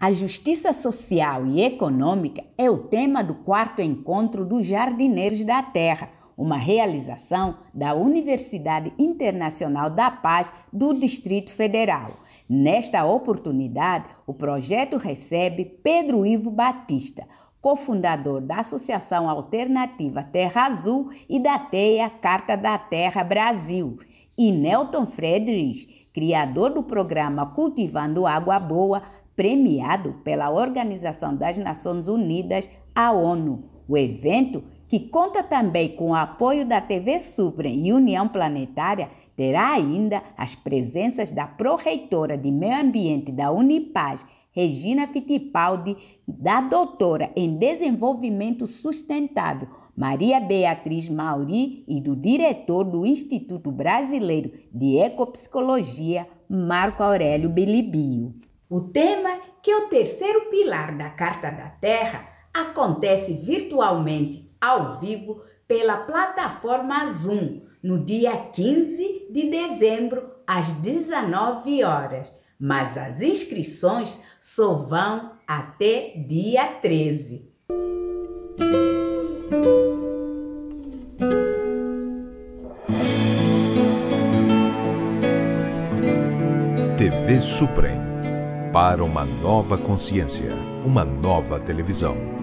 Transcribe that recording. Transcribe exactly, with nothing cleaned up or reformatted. A justiça social e econômica é o tema do quarto encontro dos Jardineiros da Terra, uma realização da Universidade Internacional da Paz do Distrito Federal. Nesta oportunidade, o projeto recebe Pedro Ivo Batista, cofundador da Associação Alternativa Terra Azul e da TEIA Carta da Terra Brasil, e Nelton Friedrich, criador do programa Cultivando Água Boa, premiado pela Organização das Nações Unidas, a ONU. O evento, que conta também com o apoio da T V SUPREN e União Planetária, terá ainda as presenças da pró-reitora de Meio Ambiente da UniPaz, Regina Fittipaldi, da doutora em Desenvolvimento Sustentável, Maria Beatriz Mauri, e do diretor do Instituto Brasileiro de Ecopsicologia, Marco Aurélio Bilibinho. O tema, que é o terceiro pilar da Carta da Terra, acontece virtualmente, ao vivo, pela plataforma Zoom, no dia quinze de dezembro, às dezenove horas. Mas as inscrições só vão até dia treze. T V SUPREN. Para uma nova consciência, uma nova televisão.